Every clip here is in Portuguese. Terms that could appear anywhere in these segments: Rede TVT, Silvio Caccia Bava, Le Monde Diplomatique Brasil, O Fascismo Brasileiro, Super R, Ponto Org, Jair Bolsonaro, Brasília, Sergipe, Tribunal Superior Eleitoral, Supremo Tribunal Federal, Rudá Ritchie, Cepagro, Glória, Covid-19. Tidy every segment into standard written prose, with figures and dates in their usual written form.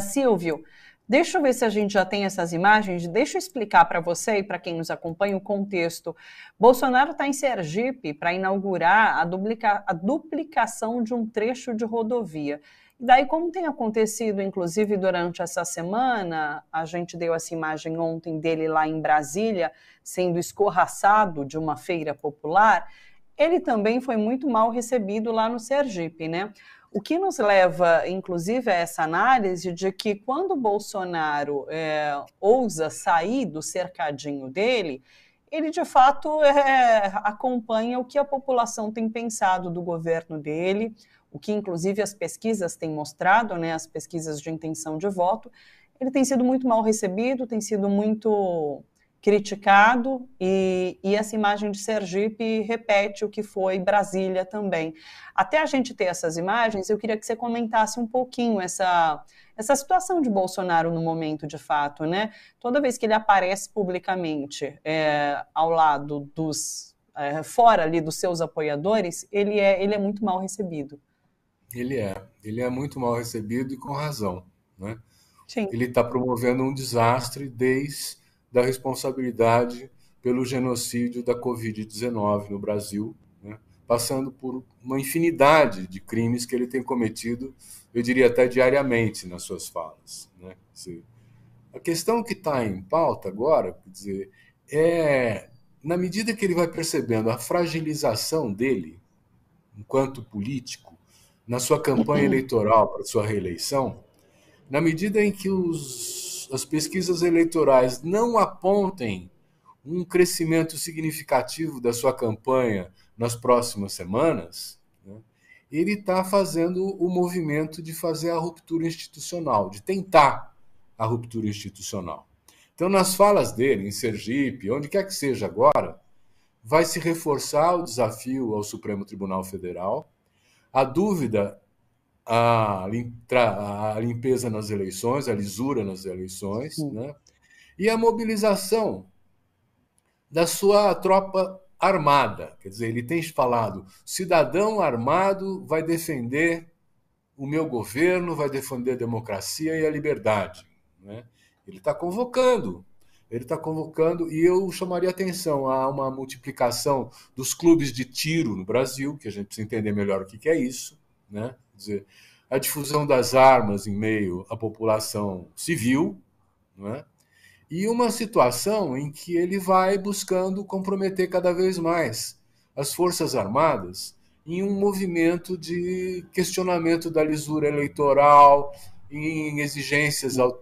Silvio, deixa eu ver se a gente já tem essas imagens, deixa eu explicar para você e para quem nos acompanha o contexto. Bolsonaro está em Sergipe para inaugurar a duplicação de um trecho de rodovia. E daí, como tem acontecido, inclusive durante essa semana, a gente deu essa imagem ontem dele lá em Brasília, sendo escorraçado de uma feira popular, ele também foi muito mal recebido lá no Sergipe, né? O que nos leva, inclusive, a essa análise de que quando Bolsonaro ousa sair do cercadinho dele, ele, de fato, acompanha o que a população tem pensado do governo dele, o que, inclusive, as pesquisas têm mostrado, né, as pesquisas de intenção de voto. Ele tem sido muito mal recebido, tem sido muito criticado, e essa imagem de Sergipe repete o que foi Brasília também. Até a gente ter essas imagens, eu queria que você comentasse um pouquinho essa situação de Bolsonaro no momento, de fato, né? Toda vez que ele aparece publicamente ao lado dos, fora ali dos seus apoiadores, ele é muito mal recebido. Ele é muito mal recebido e com razão, né? Sim. Ele está promovendo um desastre desde da responsabilidade pelo genocídio da Covid-19 no Brasil, né? Passando por uma infinidade de crimes que ele tem cometido, eu diria até diariamente nas suas falas, né? A questão que está em pauta agora, quer dizer, na medida que ele vai percebendo a fragilização dele, enquanto político, na sua campanha eleitoral para sua reeleição, na medida em que as pesquisas eleitorais não apontem um crescimento significativo da sua campanha nas próximas semanas, né, ele está fazendo o movimento de fazer a ruptura institucional, de tentar a ruptura institucional. Então, nas falas dele, em Sergipe, onde quer que seja agora, vai se reforçar o desafio ao Supremo Tribunal Federal, a dúvida, a limpeza nas eleições, a lisura nas eleições, né? E a mobilização da sua tropa armada. Quer dizer, ele tem falado, cidadão armado vai defender o meu governo, vai defender a democracia e a liberdade, né? Ele está convocando, e eu chamaria atenção a uma multiplicação dos clubes de tiro no Brasil, que a gente precisa entender melhor o que é isso, né? Quer dizer, a difusão das armas em meio à população civil, né? E uma situação em que ele vai buscando comprometer cada vez mais as Forças Armadas em um movimento de questionamento da lisura eleitoral, em exigências ao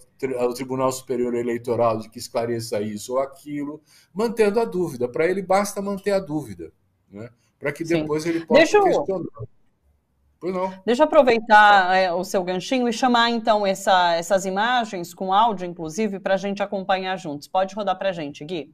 Tribunal Superior Eleitoral de que esclareça isso ou aquilo, mantendo a dúvida. Para ele, basta manter a dúvida, né? Para que depois Sim. ele possa questionar. Pois não. Deixa eu aproveitar o seu ganchinho e chamar, então, essas imagens com áudio, inclusive, para a gente acompanhar juntos. Pode rodar para a gente, Gui.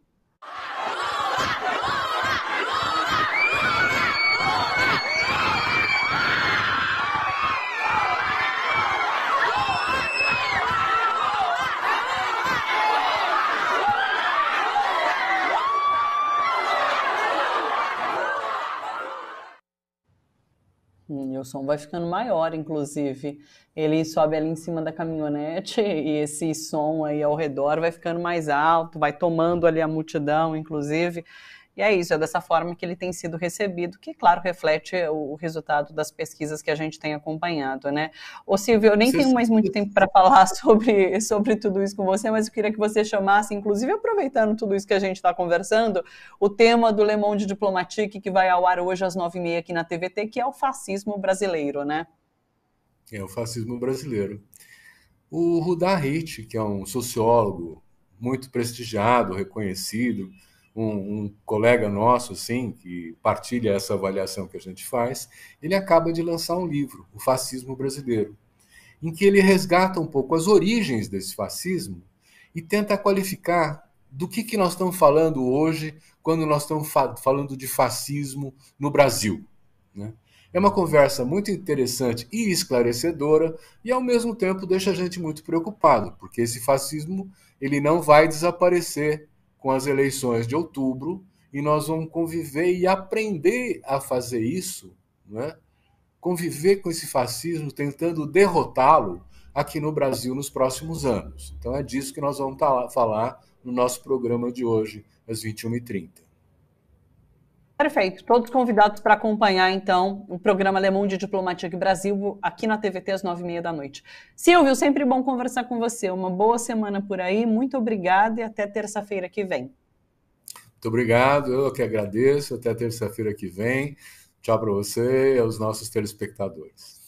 O som vai ficando maior, inclusive. Ele sobe ali em cima da caminhonete e esse som aí ao redor vai ficando mais alto, vai tomando ali a multidão, inclusive. E é isso, é dessa forma que ele tem sido recebido, que, claro, reflete o resultado das pesquisas que a gente tem acompanhado, né? Ô, Silvio, eu nem tenho mais muito tempo para falar sobre tudo isso com você, mas eu queria que você chamasse, inclusive aproveitando tudo isso que a gente está conversando, o tema do Le Monde Diplomatique, que vai ao ar hoje às 9h30 aqui na TVT, que é o fascismo brasileiro, né? É, o fascismo brasileiro. O Rudá Ritchie, que é um sociólogo muito prestigiado, reconhecido, um colega nosso, assim, que partilha essa avaliação que a gente faz, ele acaba de lançar um livro, O Fascismo Brasileiro, em que ele resgata um pouco as origens desse fascismo e tenta qualificar do que nós estamos falando hoje quando nós estamos falando de fascismo no Brasil, né? É uma conversa muito interessante e esclarecedora e, ao mesmo tempo, deixa a gente muito preocupado, porque esse fascismo ele não vai desaparecer com as eleições de outubro, e nós vamos conviver e aprender a fazer isso, né? Conviver com esse fascismo, tentando derrotá-lo, aqui no Brasil nos próximos anos. Então é disso que nós vamos falar no nosso programa de hoje, às 21h30. Perfeito. Todos convidados para acompanhar, então, o programa Le Monde Diplomatique Brasil, aqui na TVT, às 21h30. Silvio, sempre bom conversar com você. Uma boa semana por aí. Muito obrigada e até terça-feira que vem. Muito obrigado. Eu que agradeço. Até terça-feira que vem. Tchau para você e aos nossos telespectadores.